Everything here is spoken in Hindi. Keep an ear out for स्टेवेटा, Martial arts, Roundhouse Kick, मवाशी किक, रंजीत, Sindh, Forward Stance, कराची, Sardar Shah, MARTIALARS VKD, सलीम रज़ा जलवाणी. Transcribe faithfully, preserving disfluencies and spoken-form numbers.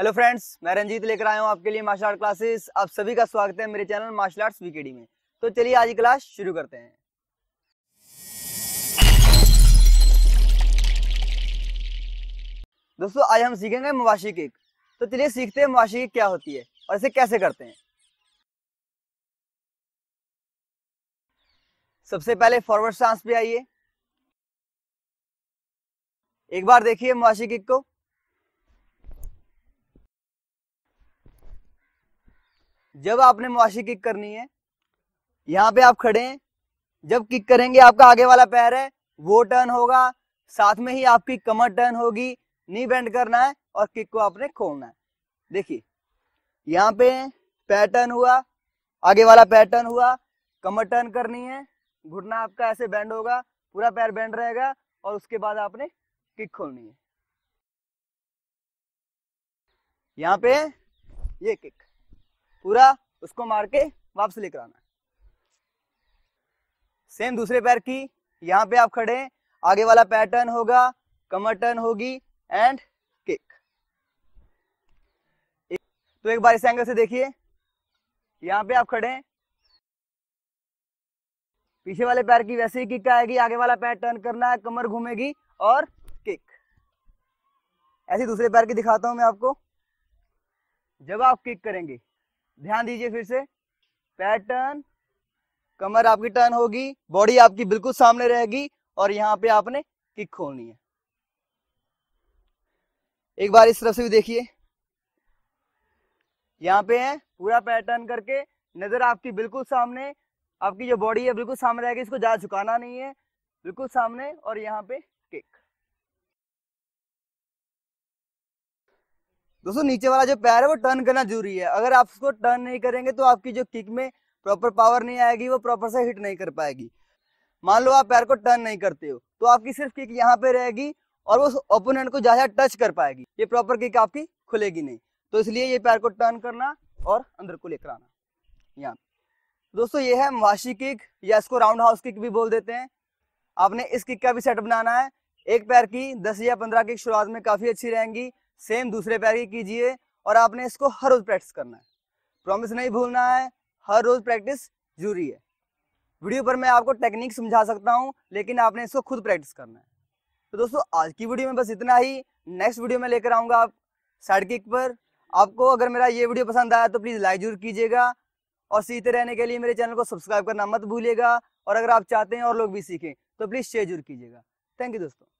हेलो फ्रेंड्स, मैं रंजीत लेकर आया हूँ आपके लिए मार्शल आर्ट क्लासेस। आप सभी का स्वागत है मेरे चैनल मार्शल आर्ट्स वीकेडी में। तो चलिए आज की क्लास शुरू करते हैं। दोस्तों आज हम सीखेंगे मवाशी किक। तो चलिए सीखते हैं मवाशी किक क्या होती है और इसे कैसे करते हैं। सबसे पहले फॉरवर्ड स्टांस पे आइए। एक बार देखिए मवाशी किक को। जब आपने मवाशी किक करनी है, यहाँ पे आप खड़े हैं, जब किक करेंगे आपका आगे वाला पैर है वो टर्न होगा, साथ में ही आपकी कमर टर्न होगी, नी बेंड करना है और किक को आपने खोलना है। देखिए यहाँ पे पैर टर्न हुआ, आगे वाला पैर टर्न हुआ, कमर टर्न करनी है, घुटना आपका ऐसे बेंड होगा, पूरा पैर बेंड रहेगा और उसके बाद आपने किक खोलनी है। यहाँ पे ये किक पूरा उसको मार के वापस लेकर आना है। सेम दूसरे पैर की, यहाँ पे आप खड़े, आगे वाला पैर टर्न होगा, कमर टर्न होगी एंड किक। तो एक बार इस एंगल से देखिए, यहाँ पे आप खड़े, पीछे वाले पैर की वैसे ही किक आएगी, आगे वाला पैर टर्न करना है, कमर घूमेगी और किक। ऐसे दूसरे पैर की दिखाता हूं मैं आपको। जब आप किक करेंगे ध्यान दीजिए, फिर से पैर टर्न, कमर आपकी टर्न होगी, बॉडी आपकी बिल्कुल सामने रहेगी और यहाँ पे आपने किक खोलनी है। एक बार इस तरफ से भी देखिए, यहाँ पे है, पूरा पैर टर्न करके, नजर आपकी बिल्कुल सामने, आपकी जो बॉडी है बिल्कुल सामने रहेगी, इसको ज्यादा झुकाना नहीं है, बिल्कुल सामने और यहाँ पे किक। दोस्तों नीचे वाला जो पैर है वो टर्न करना जरूरी है। अगर आप उसको टर्न नहीं करेंगे तो आपकी जो किक में प्रॉपर पावर नहीं आएगी, वो प्रॉपर से हिट नहीं कर पाएगी। मान लो आप पैर को टर्न नहीं करते हो तो आपकी सिर्फ किक यहाँ पे रहेगी और वो ओपोनेंट को ज्यादा टच कर पाएगी, ये प्रॉपर किक आपकी खुलेगी नहीं। तो इसलिए ये पैर को टर्न करना और अंदर को लेकर आना। यहाँ दोस्तों ये है मवाशी किक या इसको राउंड हाउस किक भी बोल देते हैं। आपने इस किक का भी सेट बनाना है। एक पैर की दस या पंद्रह किक शुरुआत में काफी अच्छी रहेंगी, सेम दूसरे पैर की कीजिए और आपने इसको हर रोज प्रैक्टिस करना है। प्रॉमिस नहीं भूलना है, हर रोज प्रैक्टिस जरूरी है। वीडियो पर मैं आपको टेक्निक समझा सकता हूं, लेकिन आपने इसको खुद प्रैक्टिस करना है। तो दोस्तों आज की वीडियो में बस इतना ही। नेक्स्ट वीडियो में लेकर आऊँगा आप साइड किक पर। आपको अगर मेरा ये वीडियो पसंद आया तो प्लीज़ लाइक जरूर कीजिएगा और सीखते रहने के लिए मेरे चैनल को सब्सक्राइब करना मत भूलिएगा। और अगर आप चाहते हैं और लोग भी सीखें तो प्लीज़ शेयर जरूर कीजिएगा। थैंक यू दोस्तों।